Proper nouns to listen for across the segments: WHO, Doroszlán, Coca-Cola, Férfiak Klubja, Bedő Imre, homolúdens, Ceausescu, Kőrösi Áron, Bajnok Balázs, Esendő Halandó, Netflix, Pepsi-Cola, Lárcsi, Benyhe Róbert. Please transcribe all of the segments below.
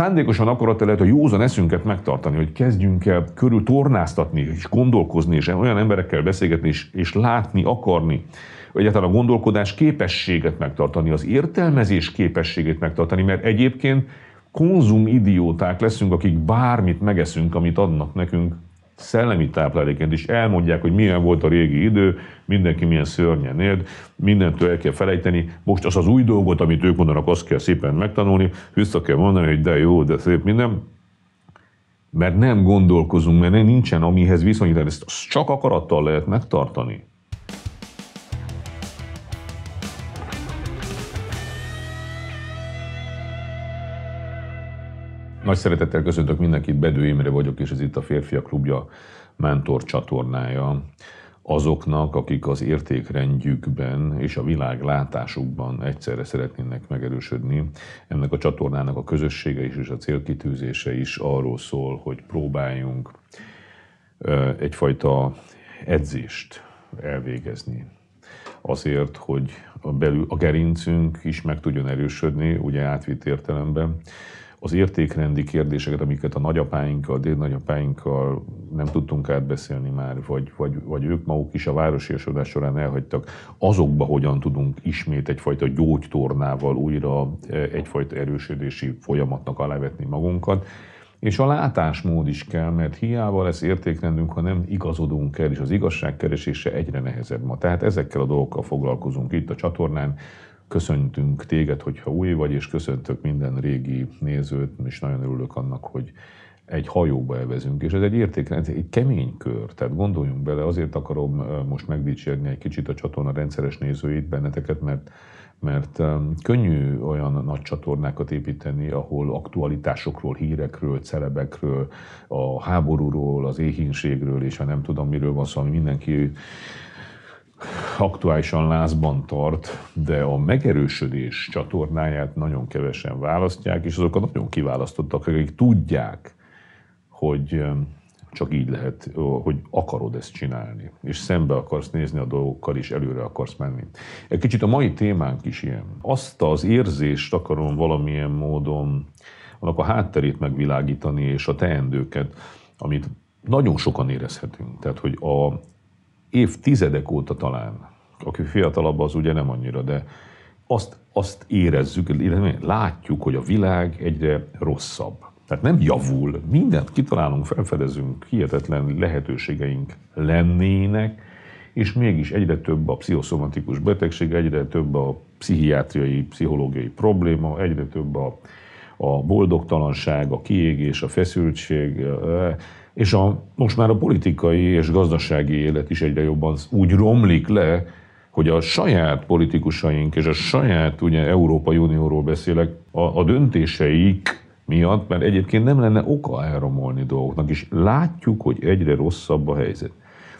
szándékosan akarata lehet a józan eszünket megtartani, hogy kezdjünk el körül tornáztatni, és gondolkozni, és olyan emberekkel beszélgetni, és látni, akarni, egyáltalán a gondolkodás képességet megtartani, az értelmezés képességét megtartani, mert egyébként konzumidióták leszünk, akik bármit megeszünk, amit adnak nekünk szellemi tápláléként, és elmondják, hogy milyen volt a régi idő, mindenki milyen szörnyen élt, mindentől el kell felejteni, most az az új dolgot, amit ők mondanak, azt kell szépen megtanulni, vissza kell mondani, hogy de jó, de szép minden, mert nem gondolkozunk, mert nincsen amihez viszonyítani, ezt csak akarattal lehet megtartani. Nagy szeretettel köszöntök mindenkit, Bedő Imre vagyok, és ez itt a Férfiak Klubja mentor csatornája azoknak, akik az értékrendjükben és a világlátásukban egyszerre szeretnének megerősödni. Ennek a csatornának a közössége is és a célkitűzése is arról szól, hogy próbáljunk egyfajta edzést elvégezni. Azért, hogy a gerincünk is meg tudjon erősödni, ugye átvitt értelemben, az értékrendi kérdéseket, amiket a nagyapáinkkal, dédnagyapáinkkal nem tudtunk átbeszélni már, vagy ők maguk is a városiasodás során elhagytak, azokba hogyan tudunk ismét egyfajta gyógytornával újra egyfajta erősödési folyamatnak alávetni magunkat. És a látásmód is kell, mert hiába lesz értékrendünk, ha nem igazodunk el, és az igazságkeresése egyre nehezebb ma. Tehát ezekkel a dolgokkal foglalkozunk itt a csatornán. Köszöntünk téged, hogyha új vagy, és köszöntök minden régi nézőt, és nagyon örülök annak, hogy egy hajóba elvezünk. És ez egy értékrend, egy kemény kör, tehát gondoljunk bele, azért akarom most megdicsérni egy kicsit a csatorna rendszeres nézőit, benneteket, mert könnyű olyan nagy csatornákat építeni, ahol aktualitásokról, hírekről, celebekről, a háborúról, az éhínségről, és ha nem tudom miről van szó, mindenki aktuálisan lázban tart, de a megerősödés csatornáját nagyon kevesen választják, és azok a nagyon kiválasztottak, akik tudják, hogy csak így lehet, hogy akarod ezt csinálni, és szembe akarsz nézni a dolgokkal, és előre akarsz menni. Egy kicsit a mai témánk is ilyen. Azt az érzést akarom valamilyen módon, annak a hátterét megvilágítani, és a teendőket, amit nagyon sokan érezhetünk. Tehát, hogy a évtizedek óta talán, aki fiatalabb, az ugye nem annyira, de azt érezzük, látjuk, hogy a világ egyre rosszabb. Tehát nem javul, mindent kitalálunk, felfedezünk, hihetetlen lehetőségeink lennének, és mégis egyre több a pszichoszomatikus betegség, egyre több a pszichiátriai, pszichológiai probléma, egyre több a boldogtalanság, a kiégés, a feszültség, és most már a politikai és gazdasági élet is egyre jobban úgy romlik le, hogy a saját politikusaink és a saját, ugye Európai Unióról beszélek, a döntéseik miatt, mert egyébként nem lenne oka elromolni dolgoknak, és látjuk, hogy egyre rosszabb a helyzet.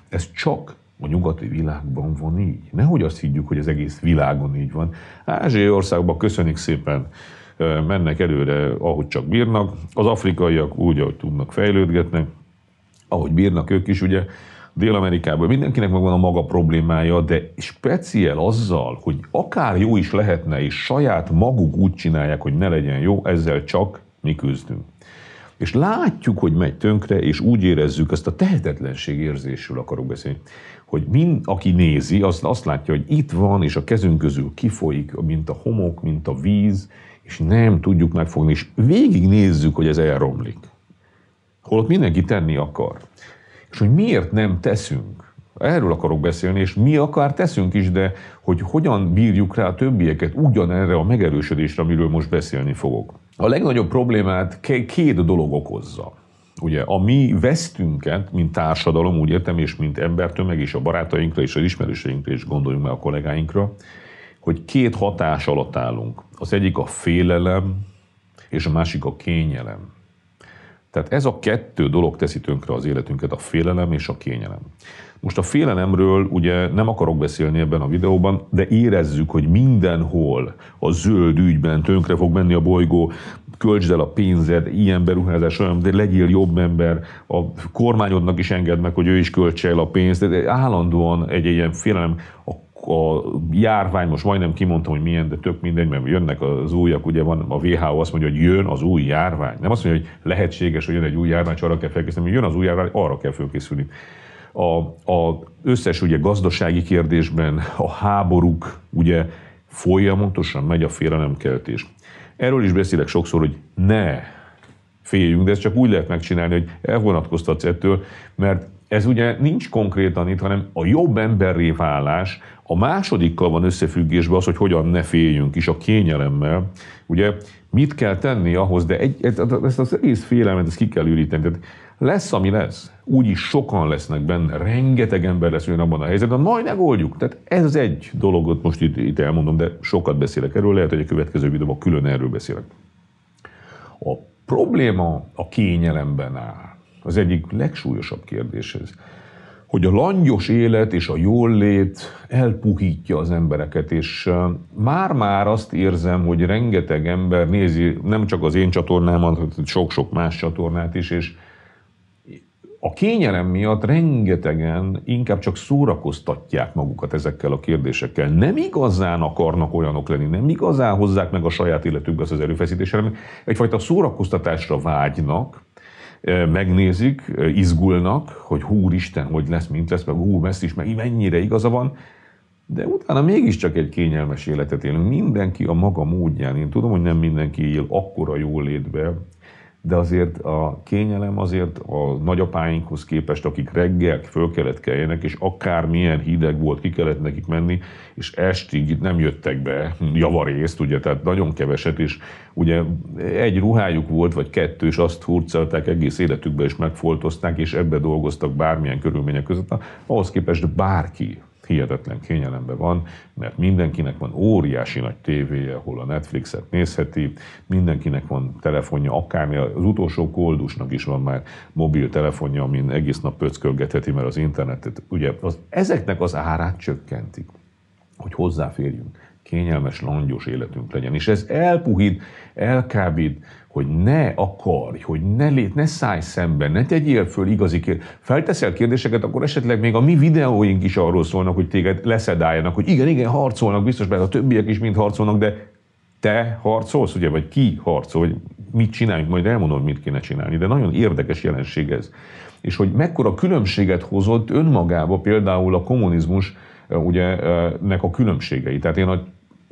Ez csak a nyugati világban van így. Nehogy azt higgyük, hogy az egész világon így van. Ázsiai országban köszönik szépen, mennek előre, ahogy csak bírnak. Az afrikaiak úgy, ahogy tudnak, fejlődgetnek, ahogy bírnak ők is, ugye Dél-Amerikában mindenkinek megvan a maga problémája, de speciál azzal, hogy akár jó is lehetne, és saját maguk úgy csinálják, hogy ne legyen jó, ezzel csak mi küzdünk. És látjuk, hogy megy tönkre, és úgy érezzük, ezt a tehetetlenség érzésről akarok beszélni, hogy aki nézi, azt látja, hogy itt van, és a kezünk közül kifolyik, mint a homok, mint a víz, és nem tudjuk megfogni, és végignézzük, hogy ez elromlik. Holott mindenki tenni akar. És hogy miért nem teszünk? Erről akarok beszélni, és mi akár teszünk is, de hogy hogyan bírjuk rá a többieket ugyanerre a megerősödésre, amiről most beszélni fogok. A legnagyobb problémát két dolog okozza. Ugye a mi vesztünket, mint társadalom, úgy értem, és mint embertömeg, és a barátainkra, és az ismerőseinkre, és gondoljunk meg a kollégáinkra, hogy két hatás alatt állunk. Az egyik a félelem, és a másik a kényelem. Tehát ez a kettő dolog teszi tönkre az életünket, a félelem és a kényelem. Most a félelemről ugye nem akarok beszélni ebben a videóban, de érezzük, hogy mindenhol a zöld ügyben tönkre fog menni a bolygó, költsd el a pénzed, ilyen beruházás, olyan, de legyél jobb ember, a kormányodnak is engedd meg, hogy ő is költse el a pénzt, de állandóan egy ilyen félelem, a a járvány, most majdnem kimondtam, hogy milyen, de tök mindegy, mert jönnek az újak, ugye van, a WHO azt mondja, hogy jön az új járvány. Nem azt mondja, hogy lehetséges, hogy jön egy új járvány, és arra kell felkészülni, hogy jön az új járvány, arra kell felkészülni. Az összes ugye gazdasági kérdésben a háborúk, ugye folyamatosan megy a félelemkeltés. Erről is beszélek sokszor, hogy ne féljünk, de ezt csak úgy lehet megcsinálni, hogy elvonatkoztatsz ettől, mert ez ugye nincs konkrétan itt, hanem a jobb emberré válás a másodikkal van összefüggésben az, hogy hogyan ne féljünk is a kényelemmel. Ugye mit kell tenni ahhoz, de ezt az egész félelmet ezt ki kell üríteni. Tehát lesz, ami lesz. Úgyis sokan lesznek benne, rengeteg ember lesz olyan abban a helyzetben, majd megoldjuk. Tehát ez az egy dologot most itt elmondom, de sokat beszélek erről, lehet, hogy a következő videóban külön erről beszélek. A probléma a kényelemben áll. Az egyik legsúlyosabb kérdés ez, hogy a langyos élet és a jólét elpuhítja az embereket, és már-már azt érzem, hogy rengeteg ember nézi, nem csak az én csatornámat, hanem sok-sok más csatornát is, és a kényelem miatt rengetegen inkább csak szórakoztatják magukat ezekkel a kérdésekkel. Nem igazán akarnak olyanok lenni, nem igazán hozzák meg a saját életükbe az erőfeszítésre, hanem egyfajta szórakoztatásra vágynak, megnézik, izgulnak, hogy húristen, hogy lesz, mint lesz, meg hú, ezt is, meg mennyire igaza van, de utána mégiscsak egy kényelmes életet élünk. Mindenki a maga módján. Én tudom, hogy nem mindenki él akkora jólétbe, de azért a kényelem azért a nagyapáinkhoz képest, akik reggel föl kellett keljenek, és akármilyen hideg volt, ki kellett nekik menni, és estig nem jöttek be javarészt, ugye, tehát nagyon keveset, és ugye egy ruhájuk volt, vagy kettő, és azt hurcolták egész életükbe, és megfoltozták, és ebbe dolgoztak bármilyen körülmények között. Ahhoz képest bárki hihetetlen kényelemben van, mert mindenkinek van óriási nagy tévéje, hol a Netflixet nézheti, mindenkinek van telefonja, akármi, az utolsó koldusnak is van már mobiltelefonja, amin egész nap pöckölgetheti, mert az internetet, ugye ezeknek az árát csökkentik, hogy hozzáférjünk, kényelmes, langyos életünk legyen. És ez elpuhít, elkábít, hogy ne akarj, hogy ne szállj szembe, ne tegyél föl igazi kérdéseket. Felteszel kérdéseket, akkor esetleg még a mi videóink is arról szólnak, hogy téged leszedáljanak, hogy igen, harcolnak, biztos benne a többiek is mind harcolnak, de te harcolsz, ugye, vagy ki harcol, vagy mit csináljunk, majd elmondom, mit kéne csinálni, de nagyon érdekes jelenség ez. És hogy mekkora különbséget hozott önmagába például a kommunizmus, ugye, nek a különbségei. Tehát én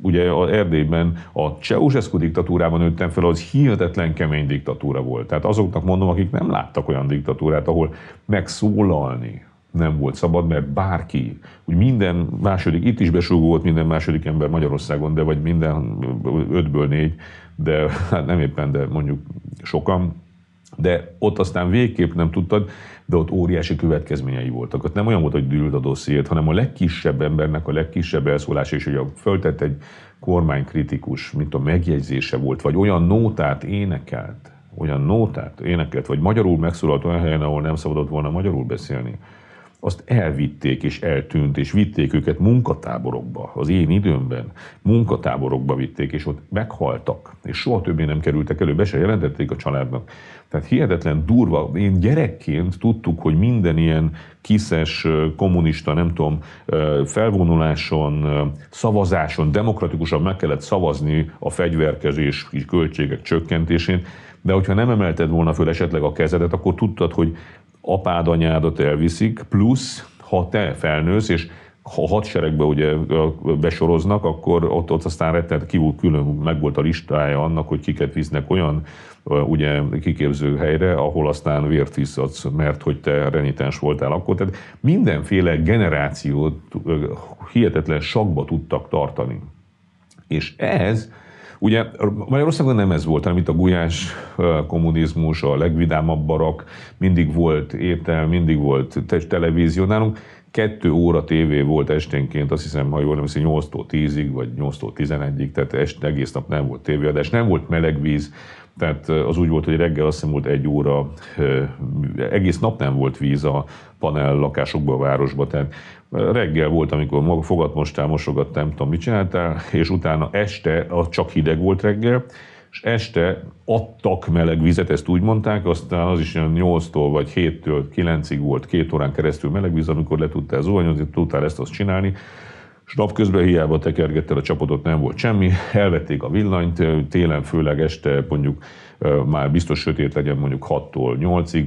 ugye az Erdélyben a Ceausescu diktatúrában nőttem fel, az hihetetlen kemény diktatúra volt. Tehát azoknak mondom, akik nem láttak olyan diktatúrát, ahol megszólalni nem volt szabad, mert bárki, úgy minden második, itt is besúgó volt minden második ember Magyarországon, de vagy minden 5-ből 4, de hát nem éppen, de mondjuk sokan, de ott aztán végképp nem tudtad, de ott óriási következményei voltak. Ott nem olyan volt, hogy dűlt a dossziét, hanem a legkisebb embernek a legkisebb elszólása is, hogy föltett egy kormánykritikus, mint a megjegyzése volt, vagy olyan nótát énekelt, vagy magyarul megszólalt olyan helyen, ahol nem szabadott volna magyarul beszélni. Azt elvitték és eltűnt, és vitték őket munkatáborokba, az én időmben munkatáborokba vitték, és ott meghaltak, és soha többé nem kerültek elő, be se jelentették a családnak. Tehát hihetetlen durva, én gyerekként tudtuk, hogy minden ilyen kiszes, kommunista, nem tudom, felvonuláson, szavazáson, demokratikusan meg kellett szavazni a fegyverkezés költségek csökkentésén, de hogyha nem emelted volna föl esetleg a kezedet, akkor tudtad, hogy apád, anyádat elviszik, plusz ha te felnősz, és ha hadseregbe ugye besoroznak, akkor ott aztán rettenet kívül külön meg volt a listája annak, hogy kiket visznek olyan ugye kiképző helyre, ahol aztán vért iszadsz, mert hogy te renitens voltál akkor. Tehát mindenféle generációt hihetetlen sakba tudtak tartani. És ez ugye Magyarországon nem ez volt, hanem itt a gulyás kommunizmus, a legvidámabb barak, mindig volt étel, mindig volt televízió nálunk. 2 óra tévé volt esténként, azt hiszem, ha jól nem hiszem, 8-tól 10-ig, vagy 8-tól 11-ig, tehát egész nap nem volt tévéadás, nem volt meleg víz, tehát az úgy volt, hogy reggel azt hiszem volt 1 óra, egész nap nem volt víz a panel lakásokban, a városban, tehát reggel volt, amikor fogatmostál, mosogattál, nem tudom, mit csináltál, és utána este, csak hideg volt reggel, és este adtak meleg vizet, ezt úgy mondták, aztán az is olyan 8-tól vagy 7-től 9-ig volt 2 órán keresztül meleg víz, amikor le tudtál zuhanyozni, tudtál ezt azt csinálni, és napközben hiába tekergettel a csapatot, nem volt semmi, elvették a villanyt, télen főleg este mondjuk már biztos sötét legyen mondjuk 6-tól 8-ig,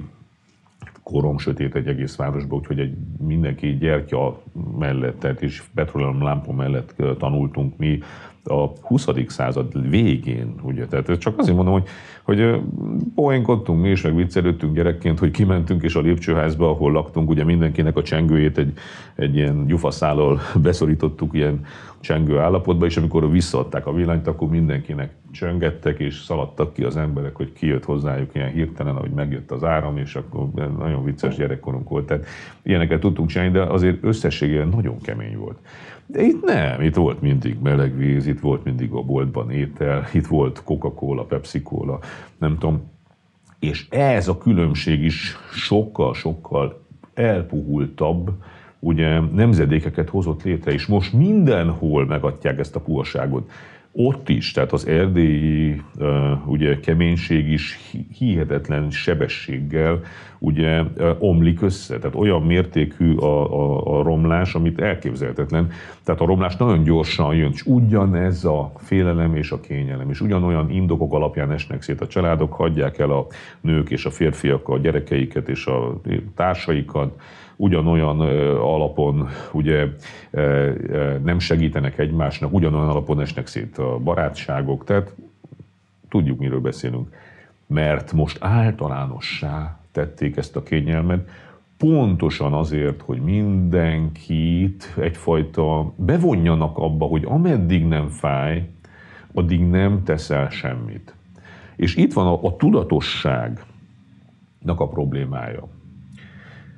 korom sötét egy egész városban, úgyhogy egy mindenki gyertya mellett, tehát is petróleum lámpa mellett tanultunk mi a 20. század végén, ugye, tehát csak azért mondom, hogy poénkodtunk mi is, meg viccelődtünk gyerekként, hogy kimentünk és a lépcsőházba, ahol laktunk, ugye mindenkinek a csengőjét egy ilyen gyufaszállal beszorítottuk ilyen csengő állapotba, és amikor visszaadták a villanyt, akkor mindenkinek csöngettek, és szaladtak ki az emberek, hogy kijött hozzájuk ilyen hirtelen, ahogy megjött az áram, és akkor nagyon vicces gyerekkorunk volt. Tehát ilyeneket tudtunk csinálni, de azért összességében nagyon kemény volt. De itt nem, itt volt mindig meleg víz, itt volt mindig a boltban étel, itt volt Coca-Cola, Pepsi-Cola, nem tudom. És ez a különbség is sokkal-sokkal elpuhultabb, ugye nemzedékeket hozott létre, és most mindenhol megadják ezt a puhaságot. Ott is, tehát az erdélyi ugye, keménység is hihetetlen sebességgel ugye, omlik össze. Tehát olyan mértékű a romlás, amit elképzelhetetlen. Tehát a romlás nagyon gyorsan jön, és ugyanez a félelem és a kényelem, és ugyanolyan indokok alapján esnek szét a családok, hagyják el a nők és a férfiak a gyerekeiket és a társaikat, ugyanolyan alapon ugye, nem segítenek egymásnak, ugyanolyan alapon esnek szét a barátságok, tehát tudjuk, miről beszélünk. Mert most általánossá tették ezt a kényelmet, pontosan azért, hogy mindenkit egyfajta bevonjanak abba, hogy ameddig nem fáj, addig nem teszel semmit. És itt van a tudatosságnak a problémája.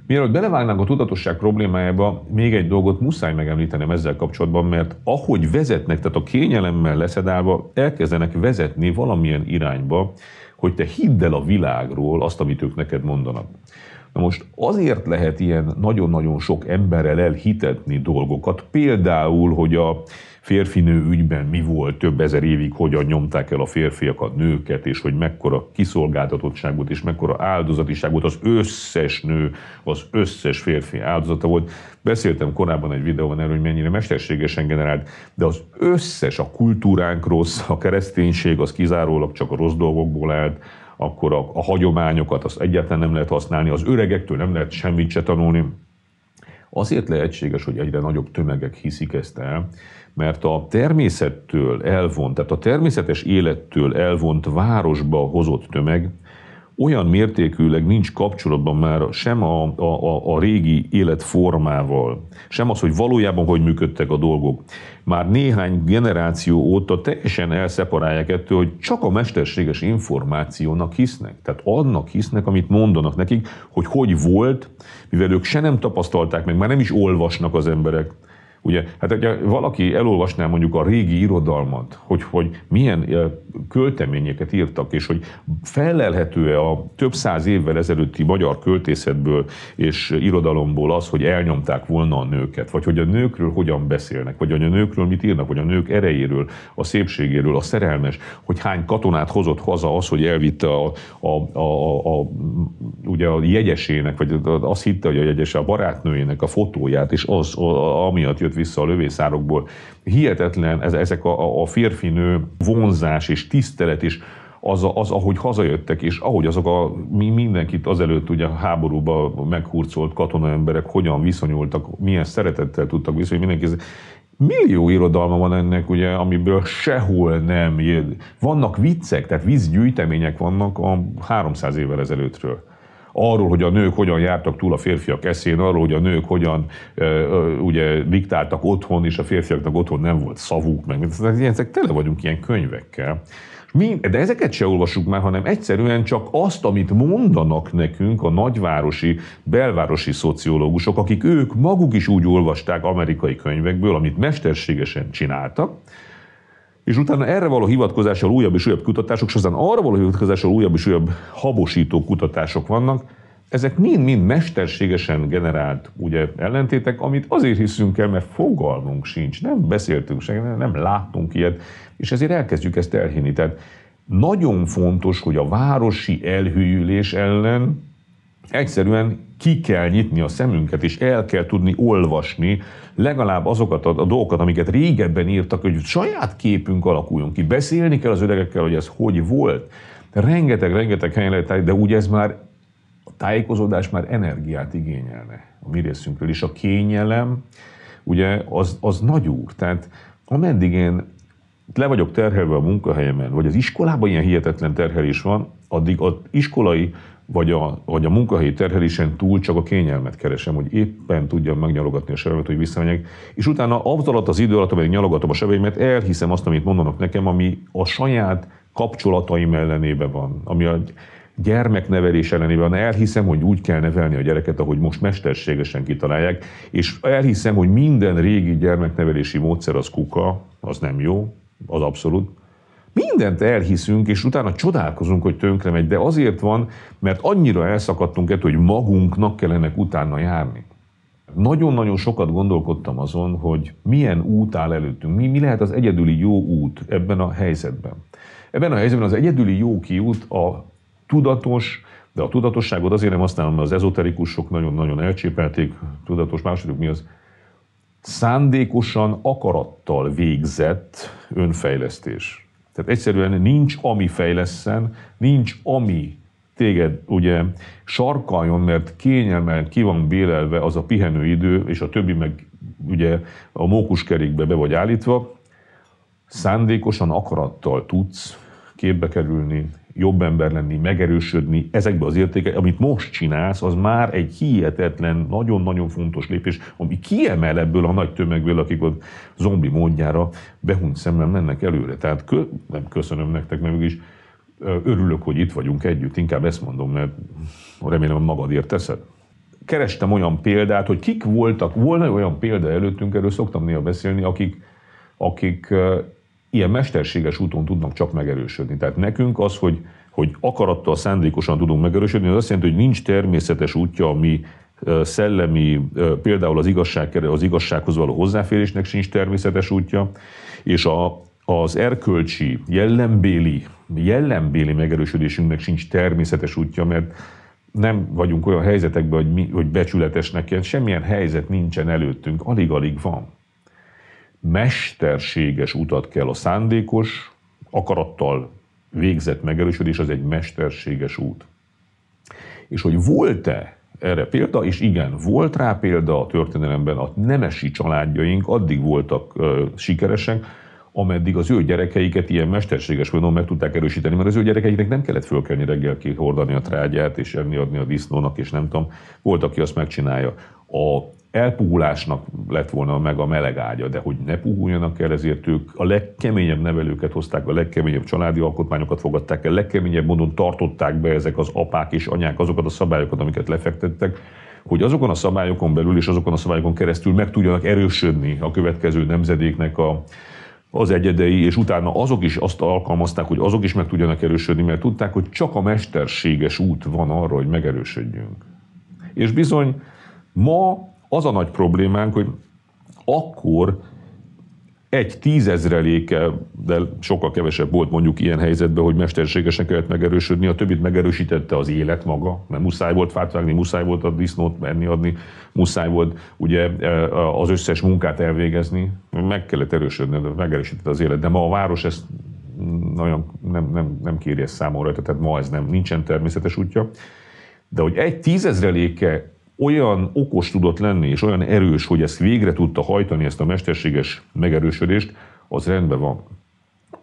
Mielőtt belevágnánk a tudatosság problémájába, még egy dolgot muszáj megemlítenem ezzel kapcsolatban, mert ahogy vezetnek, tehát a kényelemmel leszedálva elkezdenek vezetni valamilyen irányba, hogy te hidd el a világról azt, amit ők neked mondanak. Na most azért lehet ilyen nagyon-nagyon sok emberrel elhitetni dolgokat, például, hogy a férfinő ügyben mi volt több ezer évig, hogyan nyomták el a férfiakat, nőket, és hogy mekkora kiszolgáltatottságot és mekkora áldozatiságot az összes nő, az összes férfi áldozata volt. Beszéltem korábban egy videóban erről, hogy mennyire mesterségesen generált, de az összes a kultúránk rossz, a kereszténység az kizárólag csak a rossz dolgokból állt, akkor a hagyományokat azt egyáltalán nem lehet használni, az öregektől nem lehet semmit se tanulni. Azért lehetséges, hogy egyre nagyobb tömegek hiszik ezt el, mert a természettől elvont, tehát a természetes élettől elvont városba hozott tömeg olyan mértékűleg nincs kapcsolatban már sem a régi életformával, sem az, hogy valójában hogy működtek a dolgok. Már néhány generáció óta teljesen elszeparálják ettől, hogy csak a mesterséges információnak hisznek. Tehát annak hisznek, amit mondanak nekik, hogy hogy volt, mivel ők se nem tapasztalták meg, már nem is olvasnak az emberek. Ugye, hát hogyha valaki elolvasná mondjuk a régi irodalmat, hogy milyen költeményeket írtak, és hogy felelhető-e a több száz évvel ezelőtti magyar költészetből és irodalomból az, hogy elnyomták volna a nőket, vagy hogy a nőkről hogyan beszélnek, vagy hogy a nőkről mit írnak, vagy a nők erejéről, a szépségéről, a szerelmes, hogy hány katonát hozott haza az, hogy elvitte ugye a jegyesének, vagy azt hitte, hogy a jegyese a barátnőjének a fotóját, és az amiatt jött vissza a lövészárokból. Hihetetlen ezek a férfinő vonzás és tisztelet, és az ahogy hazajöttek, és ahogy azok mindenkit azelőtt ugye háborúban meghurcolt katonaemberek hogyan viszonyultak, milyen szeretettel tudtak viszonyulni, mindenki. Millió irodalma van ennek, ugye, amiből sehol nem jön. Vannak viccek, tehát vízgyűjtemények vannak a 300 évvel ezelőttről. Arról, hogy a nők hogyan jártak túl a férfiak eszén, arról, hogy a nők hogyan ugye, diktáltak otthon, és a férfiaknak otthon nem volt szavuk, meg ezek tele vagyunk ilyen könyvekkel. De ezeket se olvassuk már, hanem egyszerűen csak azt, amit mondanak nekünk a nagyvárosi, belvárosi szociológusok, akik ők maguk is úgy olvasták amerikai könyvekből, amit mesterségesen csináltak, és utána erre való hivatkozással újabb és újabb kutatások, és aztán arra való hivatkozással újabb és újabb habosító kutatások vannak. Ezek mind-mind mesterségesen generált ugye, ellentétek, amit azért hiszünk el, mert fogalmunk sincs, nem beszéltünk sem, nem láttunk ilyet, és ezért elkezdjük ezt elhinni. Tehát nagyon fontos, hogy a városi elhűlés ellen Egyszerűen ki kell nyitni a szemünket, és el kell tudni olvasni legalább azokat a dolgokat, amiket régebben írtak, hogy saját képünk alakuljon ki. Beszélni kell az öregekkel, hogy ez hogy volt. Rengeteg helyen lehet, de úgy ez már, a tájékozódás már energiát igényelne a mi részünkről. És a kényelem, ugye, az nagy úr. Tehát ameddig én le vagyok terhelve a munkahelyemen, vagy az iskolában ilyen hihetetlen terhelés van, addig az iskolai vagy a munkahelyi terhelésen túl csak a kényelmet keresem, hogy éppen tudjam megnyalogatni a sebemet, hogy visszamegyek, és utána az alatt az idő alatt, ameddig nyalogatom a sebeimet, elhiszem azt, amit mondanak nekem, ami a saját kapcsolataim ellenében van, ami a gyermeknevelés ellenében van. Elhiszem, hogy úgy kell nevelni a gyereket, ahogy most mesterségesen kitalálják, és elhiszem, hogy minden régi gyermeknevelési módszer az kuka, az nem jó, az abszolút. Mindent elhiszünk, és utána csodálkozunk, hogy tönkre megy, de azért van, mert annyira elszakadtunk ettől, hogy magunknak kellene utána járni. Nagyon-nagyon sokat gondolkodtam azon, hogy milyen út áll előttünk, mi lehet az egyedüli jó út ebben a helyzetben. Ebben a helyzetben az egyedüli jó kiút a tudatos, de a tudatosságot azért nem használom, mert az ezoterikusok nagyon-nagyon elcsépelték, tudatos, másodjuk mi az, szándékosan, akarattal végzett önfejlesztés. Tehát egyszerűen nincs, ami fejlesszen, nincs, ami téged ugye sarkaljon, mert kényelmen ki van bélelve az a pihenőidő, és a többi meg ugye a mókuskerékbe be vagy állítva. Szándékosan, akarattal tudsz képbe kerülni, jobb ember lenni, megerősödni, ezekbe az értékek, amit most csinálsz, az már egy hihetetlen, nagyon-nagyon fontos lépés, ami kiemel ebből a nagy tömegből, akik ott zombi módjára behunyt szemmel mennek előre. Tehát nem köszönöm nektek, mert mégis örülök, hogy itt vagyunk együtt, inkább ezt mondom, mert remélem magadért teszed. Kerestem olyan példát, hogy kik voltak, volna olyan példa előttünk, erről szoktam néha beszélni, akik ilyen mesterséges úton tudnak csak megerősödni. Tehát nekünk az, hogy akarattal, szándékosan tudunk megerősödni, az azt jelenti, hogy nincs természetes útja, ami szellemi, például az igazsághoz való hozzáférésnek sincs természetes útja, és az erkölcsi, jellembéli megerősödésünknek sincs természetes útja, mert nem vagyunk olyan helyzetekben, hogy becsületesnek kell, semmilyen helyzet nincsen előttünk, alig-alig van. Mesterséges utat kell, a szándékos, akarattal végzett megerősödés, az egy mesterséges út. És hogy volt-e erre példa, és igen, volt rá példa a történelemben, a nemesi családjaink addig voltak sikeresek, ameddig az ő gyerekeiket ilyen mesterséges módon meg tudták erősíteni, mert az ő gyerekeiknek nem kellett fölkelni reggel, kihordani a trágyát, és enni adni a disznónak, és nem tudom, volt, aki azt megcsinálja. Elpuhulásnak lett volna meg a meleg ágya, de hogy ne puhuljanak el, ezért ők a legkeményebb nevelőket hozták, a legkeményebb családi alkotmányokat fogadták el, legkeményebb módon tartották be ezek az apák és anyák azokat a szabályokat, amiket lefektettek, hogy azokon a szabályokon belül és azokon a szabályokon keresztül meg tudjanak erősödni a következő nemzedéknek az egyedei, és utána azok is azt alkalmazták, hogy azok is meg tudjanak erősödni, mert tudták, hogy csak a mesterséges út van arra, hogy megerősödjünk. És bizony, ma az a nagy problémánk, hogy akkor egy tízezreléke, de sokkal kevesebb volt mondjuk ilyen helyzetben, hogy mesterségesen kellett megerősödni, a többit megerősítette az élet maga, mert muszáj volt fát vágni, muszáj volt a disznót menni adni, muszáj volt ugye az összes munkát elvégezni, meg kellett erősödni, de megerősítette az élet, de ma a város ezt nagyon nem kéri ezt számon rajta, tehát ma ez nincsen természetes útja, de hogy egy tízezreléke olyan okos tudott lenni, és olyan erős, hogy ezt végre tudta hajtani, ezt a mesterséges megerősödést, az rendben van.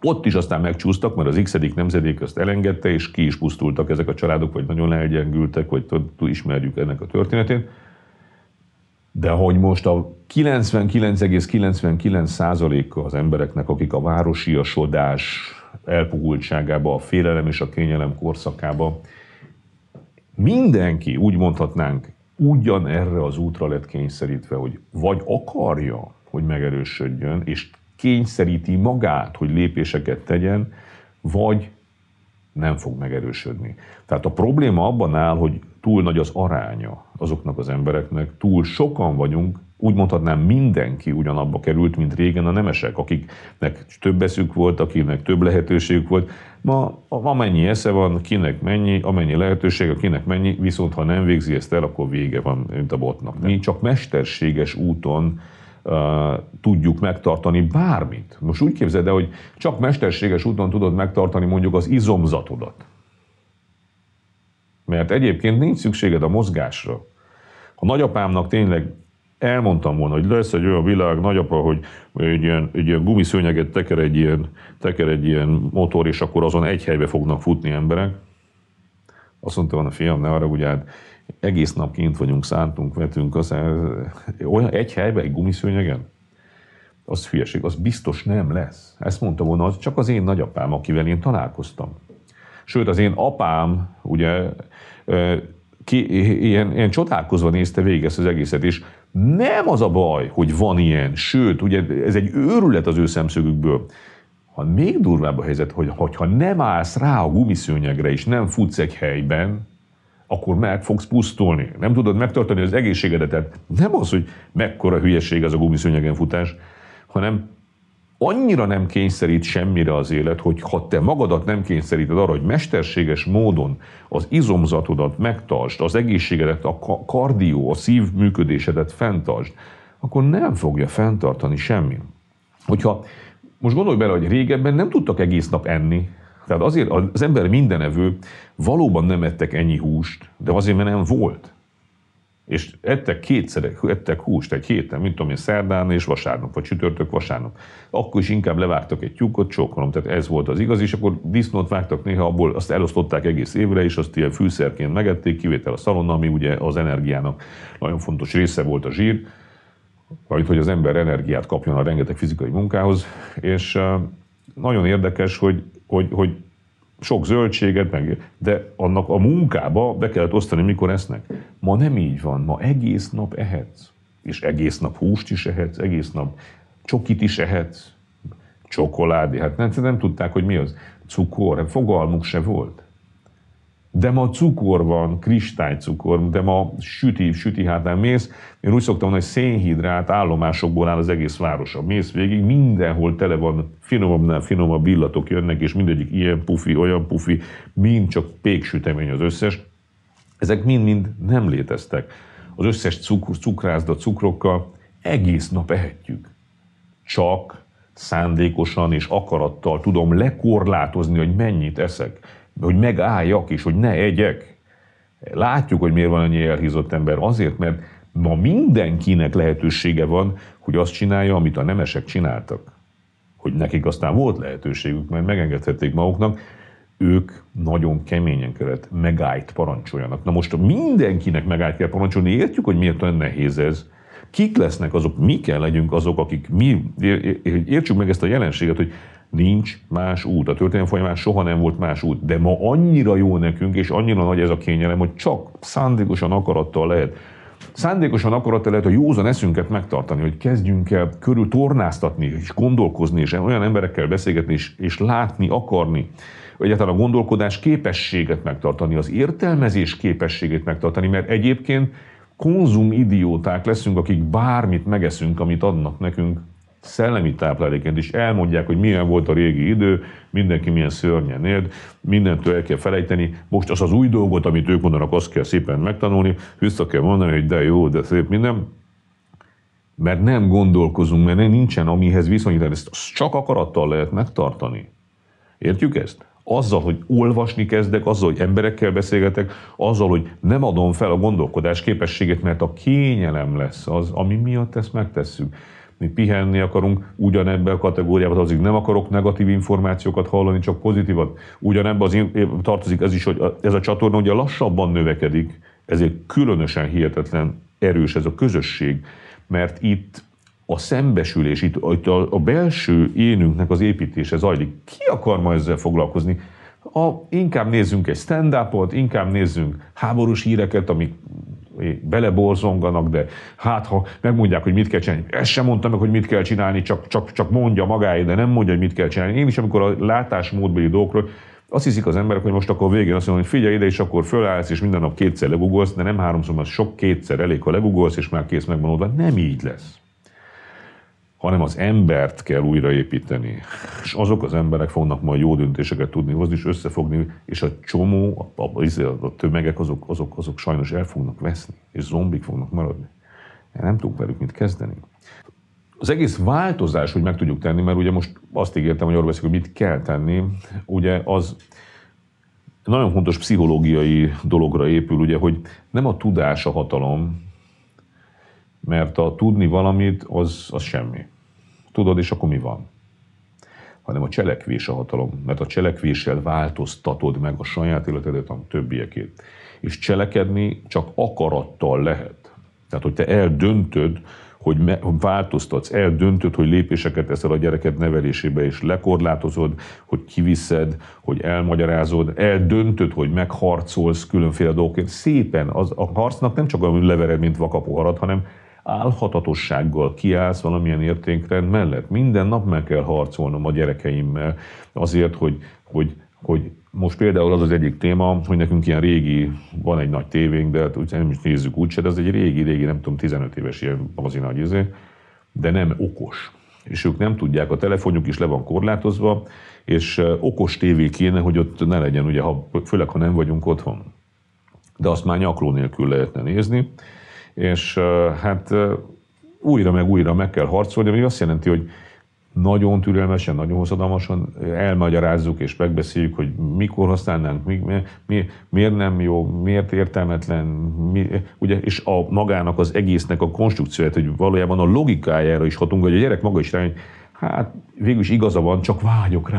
Ott is aztán megcsúsztak, mert az x-edik nemzedék ezt elengedte, és ki is pusztultak ezek a családok, vagy nagyon elgyengültek, vagy ismerjük ennek a történetét. De hogy most a 99,99%-a az embereknek, akik a városiasodás elpuhultságába, a félelem és a kényelem korszakába, mindenki, úgy mondhatnánk, ugyanerre az útra lett kényszerítve, hogy vagy akarja, hogy megerősödjön, és kényszeríti magát, hogy lépéseket tegyen, vagy nem fog megerősödni. Tehát a probléma abban áll, hogy túl nagy az aránya azoknak az embereknek, túl sokan vagyunk, úgy mondhatnám, mindenki ugyanabba került, mint régen a nemesek, akiknek több eszük volt, akinek több lehetőségük volt. Ma amennyi esze van, kinek mennyi, amennyi lehetőség, kinek mennyi, viszont ha nem végzi ezt el, akkor vége van, mint a botnak. Mi csak mesterséges úton tudjuk megtartani bármit. Most úgy képzeld el, hogy csak mesterséges úton tudod megtartani mondjuk az izomzatodat. Mert egyébként nincs szükséged a mozgásra. Ha nagyapámnak tényleg elmondtam volna, hogy lesz egy olyan világ, nagyapa, hogy egy ilyen gumiszőnyeget teker egy ilyen motor, és akkor azon egy helybe fognak futni emberek. Azt mondta volna, fiam, ne haragudj, hát egész nap kint vagyunk, szántunk, vetünk, olyan egy helybe, egy gumiszőnyegen? Az hülyeség, az biztos nem lesz. Ezt mondta volna az csak az én nagyapám, akivel én találkoztam. Sőt, az én apám, ugye, ilyen csodálkozva nézte végig ezt az egészet, és nem az a baj, hogy van ilyen, sőt, ugye ez egy őrület az ő szemszögükből. Ha még durvább a helyzet, hogyha nem állsz rá a gumiszőnyegre, és nem futsz egy helyben, akkor meg fogsz pusztulni. Nem tudod megtartani az egészségedet. Nem az, hogy mekkora hülyeség az a gumiszőnyegen futás, hanem annyira nem kényszerít semmire az élet, hogy ha te magadat nem kényszeríted arra, hogy mesterséges módon az izomzatodat megtartsd, az egészségedet, a kardió, a szív működésedet fenntartsd, akkor nem fogja fenntartani semmi. Hogyha, most gondolj bele, hogy régebben nem tudtak egész nap enni, tehát azért az ember mindenevő, valóban nem ettek ennyi húst, de azért, mert nem volt. És ettek kétszer, ettek húst egy héten, mint tudom én, szerdán és vasárnap, vagy csütörtök vasárnap. Akkor is inkább levágtak egy tyúkot, csókolom, tehát ez volt az igaz, és akkor disznót vágtak néha, abból azt elosztották egész évre, és azt ilyen fűszerként megették, kivétel a szalonna, ami ugye az energiának nagyon fontos része volt, a zsír, vagy hogy az ember energiát kapjon a rengeteg fizikai munkához, és nagyon érdekes, hogy sok zöldséget, de annak a munkába be kellett osztani, mikor esznek. Ma nem így van, ma egész nap ehetsz. És egész nap húst is ehetsz, egész nap csokit is ehetsz, csokoládé. Hát nem tudták, hogy mi az. Cukor, fogalmuk se volt. De ma cukor van, kristálycukor, de ma süti hátán mész. Én úgy szoktam mondani, hogy szénhidrát állomásokból áll az egész városa. Mész végig, mindenhol tele van, finomabbnál finomabb illatok jönnek, és mindegyik ilyen pufi, olyan pufi, mind csak péksütemény az összes. Ezek mind-mind nem léteztek. Az összes cukrászda cukrokkal egész nap ehetjük. Csak szándékosan és akarattal tudom lekorlátozni, hogy mennyit eszek, hogy megálljak is, hogy ne egyek. Látjuk, hogy miért van annyi elhízott ember. Azért, mert ma mindenkinek lehetősége van, hogy azt csinálja, amit a nemesek csináltak. Hogy nekik aztán volt lehetőségük, mert megengedhették maguknak. Ők nagyon keményen kellett megállt parancsoljanak. Na most mindenkinek megállt kell parancsolni, értjük, hogy miért olyan nehéz ez. Kik lesznek azok, mi kell legyünk azok, akik mi... Értsük meg ezt a jelenséget, hogy nincs más út. A történelem folyamán soha nem volt más út, de ma annyira jó nekünk, és annyira nagy ez a kényelem, hogy csak szándékosan akarattal lehet. Szándékosan akarattal lehet a józan eszünket megtartani, hogy kezdjünk el körül tornáztatni, és gondolkozni, és olyan emberekkel beszélgetni, és látni, akarni. Egyáltalán a gondolkodás képességet megtartani, az értelmezés képességét megtartani, mert egyébként konzumidióták leszünk, akik bármit megeszünk, amit adnak nekünk, szellemi tápláléként is elmondják, hogy milyen volt a régi idő, mindenki milyen szörnyen élt, mindentől el kell felejteni, most az az új dolgot, amit ők mondanak, azt kell szépen megtanulni, vissza kell mondani, hogy de jó, de szép minden, mert nem gondolkozunk, mert nincsen amihez viszonyítani, ezt csak akarattal lehet megtartani. Értjük ezt? Azzal, hogy olvasni kezdek, azzal, hogy emberekkel beszélgetek, azzal, hogy nem adom fel a gondolkodás képességét, mert a kényelem lesz az, ami miatt ezt megtesszük. Mi pihenni akarunk, ugyanebben a kategóriában tartozik. Nem akarok negatív információkat hallani, csak pozitívat. Ugyanebben az tartozik ez is, hogy ez a csatorna ugye lassabban növekedik, ezért különösen hihetetlen erős ez a közösség, mert itt a szembesülés, itt a belső énünknek az építése zajlik. Ki akar ma ezzel foglalkozni? Inkább nézzünk egy stand-upot, inkább nézzünk háborús híreket, amik beleborzonganak, de hát ha megmondják, hogy mit kell csinálni, ezt sem mondtam meg, hogy mit kell csinálni, csak mondja magáért, de nem mondja, hogy mit kell csinálni. Én is, amikor a látásmódbeli dolgokról, Azt hiszik az emberek, hogy most akkor végén azt mondom, hogy figyelj ide, és akkor fölállsz, és minden nap kétszer legugolsz, de nem háromszor, az sok, kétszer elég, ha legugolsz, és már kész, megvan oldva. Nem így lesz. Hanem az embert kell újraépíteni. És azok az emberek fognak majd jó döntéseket tudni hozni, és összefogni, és a csomó, a tömegek, azok sajnos el fognak veszni, és zombik fognak maradni. Nem tudunk velük mit kezdeni. Az egész változás, hogy meg tudjuk tenni, mert ugye most azt ígértem, hogy arról beszélünk, hogy mit kell tenni, ugye az nagyon fontos pszichológiai dologra épül, ugye, hogy nem a tudás a hatalom, mert a tudni valamit, az semmi. Tudod, és akkor mi van? Hanem a cselekvés a hatalom, mert a cselekvéssel változtatod meg a saját életedet, a többiekét. És cselekedni csak akarattal lehet. Tehát, hogy te eldöntöd, hogy változtatsz, eldöntöd, hogy lépéseket teszel a gyereked nevelésébe, és lekorlátozod, hogy kiviszed, hogy elmagyarázod, eldöntöd, hogy megharcolsz különféle dolgokért. Szépen a harcnak nem csak olyan, hogy levered, mint vakapoharat, hanem álhatatossággal kiállsz valamilyen értékrend mellett. Minden nap meg kell harcolnom a gyerekeimmel azért, hogy most például az egyik téma, hogy nekünk ilyen régi, van egy nagy tévénk, de nem is nézzük úgyse, de ez egy régi, nem tudom, 15 éves ilyen bazi nagy izé, de nem okos. És ők nem tudják, a telefonjuk is le van korlátozva, és okos tévé kéne, hogy ott ne legyen, ugye, főleg ha nem vagyunk otthon. De azt már nyakló nélkül lehetne nézni, és hát újra meg újra meg kell harcolni, ami azt jelenti, hogy nagyon türelmesen, nagyon hosszadalmasan elmagyarázzuk és megbeszéljük, hogy mikor használnánk, miért nem jó, miért értelmetlen, ugye, és a magának az egésznek a konstrukcióját, hogy valójában a logikájára is hatunk, hogy a gyerek maga is rá, hogy hát végülis igaza van, csak vágyok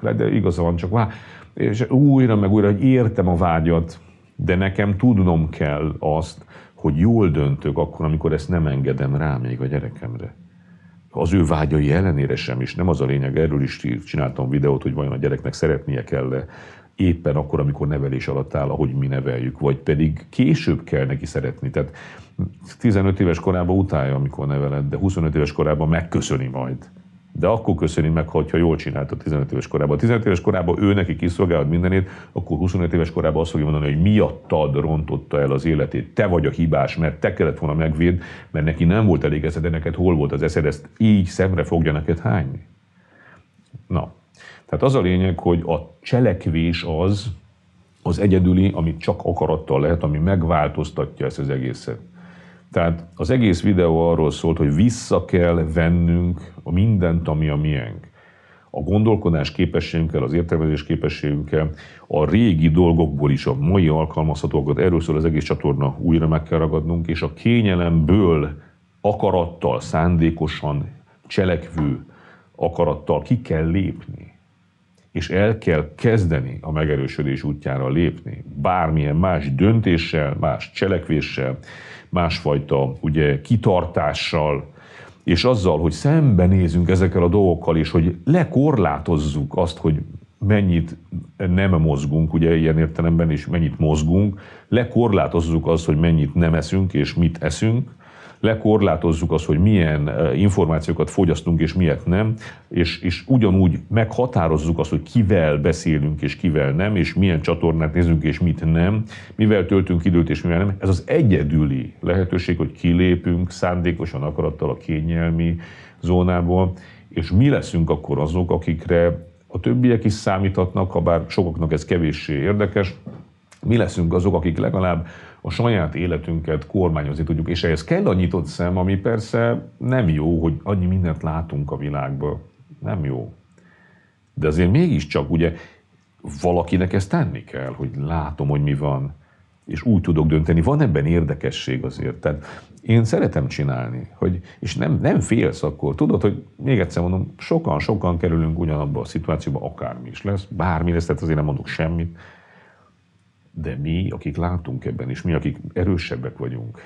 rá, de igaza van, és újra meg újra, hogy értem a vágyat, de nekem tudnom kell azt, hogy jól döntök akkor, amikor ezt nem engedem rá még a gyerekemre. Az ő vágyai ellenére sem is, nem az a lényeg, erről is csináltam videót, hogy vajon a gyereknek szeretnie kell-e éppen akkor, amikor nevelés alatt áll, ahogy mi neveljük, vagy pedig később kell neki szeretni. Tehát 15 éves korában utálja, amikor neveled, de 25 éves korában megköszöni majd. De akkor köszöni meg, ha jól csináltad 15 éves korában. 15 éves korában ő neki kiszolgálod mindenét, akkor 25 éves korában azt fogja mondani, hogy miattad rontotta el az életét. Te vagy a hibás, mert te kellett volna megvéd, mert neki nem volt elég eszed, de neked hol volt az eszed, ezt így szemre fogja neked hányni. Na, tehát az a lényeg, hogy a cselekvés az egyedüli, ami csak akarattal lehet, ami megváltoztatja ezt az egészet. Tehát az egész videó arról szólt, hogy vissza kell vennünk mindent, ami a miénk. A gondolkodás képességünkkel, az értelmezés képességünkkel, a régi dolgokból is a mai alkalmazhatókat, erről szól az egész csatorna, újra meg kell ragadnunk, és a kényelemből, akarattal, szándékosan, cselekvő akarattal ki kell lépni. És el kell kezdeni a megerősödés útjára lépni. Bármilyen más döntéssel, más cselekvéssel, másfajta ugye, kitartással, és azzal, hogy szembenézünk ezekkel a dolgokkal, és hogy lekorlátozzuk azt, hogy mennyit nem mozgunk, ugye ilyen értelemben is mennyit mozgunk, lekorlátozzuk azt, hogy mennyit nem eszünk és mit eszünk, lekorlátozzuk azt, hogy milyen információkat fogyasztunk és miért nem, és ugyanúgy meghatározzuk azt, hogy kivel beszélünk és kivel nem, és milyen csatornát nézünk és mit nem, mivel töltünk időt és mivel nem. Ez az egyedüli lehetőség, hogy kilépünk szándékosan akarattal a kényelmi zónából, és mi leszünk akkor azok, akikre a többiek is számíthatnak, ha bár sokaknak ez kevéssé érdekes, mi leszünk azok, akik legalább a saját életünket kormányozni tudjuk, és ehhez kell a nyitott szem, ami persze nem jó, hogy annyi mindent látunk a világban. Nem jó. De azért mégiscsak ugye valakinek ezt tenni kell, hogy látom, hogy mi van, és úgy tudok dönteni. Van ebben érdekesség azért. Tehát én szeretem csinálni, hogy, és nem félsz akkor. Tudod, hogy még egyszer mondom, sokan kerülünk ugyanabba a szituációba, akármi is lesz, bármi lesz, tehát azért nem mondok semmit. De mi, akik látunk ebben, és mi, akik erősebbek vagyunk,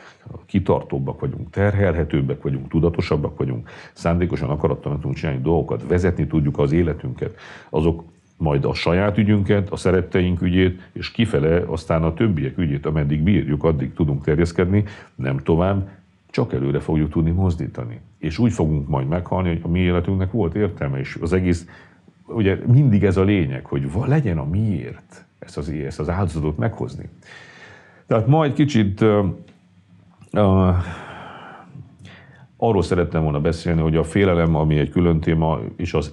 kitartóbbak vagyunk, terhelhetőbbek vagyunk, tudatosabbak vagyunk, szándékosan akarattal tudunk csinálni dolgokat, vezetni tudjuk az életünket, azok majd a saját ügyünket, a szeretteink ügyét, és kifele aztán a többiek ügyét, ameddig bírjuk, addig tudunk terjeszkedni, nem tovább, csak előre fogjuk tudni mozdítani. És úgy fogunk majd meghalni, hogy a mi életünknek volt értelme, és az egész ugye mindig ez a lényeg, hogy legyen a miért ezt az áldozatot meghozni. Tehát ma egy kicsit arról szerettem volna beszélni, hogy a félelem, ami egy külön téma,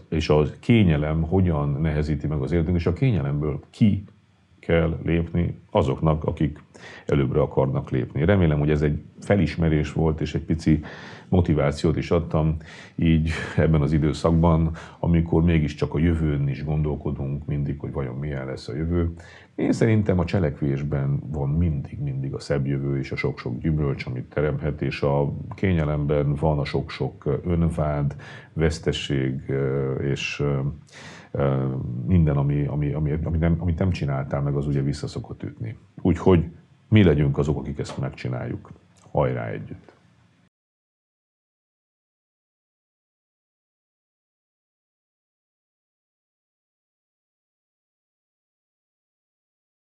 és az kényelem hogyan nehezíti meg az életünk, és a kényelemből ki kell lépni azoknak, akik előbbre akarnak lépni. Remélem, hogy ez egy felismerés volt, és egy pici motivációt is adtam így ebben az időszakban, amikor mégiscsak a jövőn is gondolkodunk mindig, hogy vajon milyen lesz a jövő. Én szerintem a cselekvésben van mindig a szebb jövő és a sok-sok gyümölcs, amit teremhet, és a kényelemben van a sok-sok önvád, veszteség és minden, amit nem csináltál meg, az ugye vissza szokott ütni. Úgyhogy mi legyünk azok, akik ezt megcsináljuk. Hajrá együtt!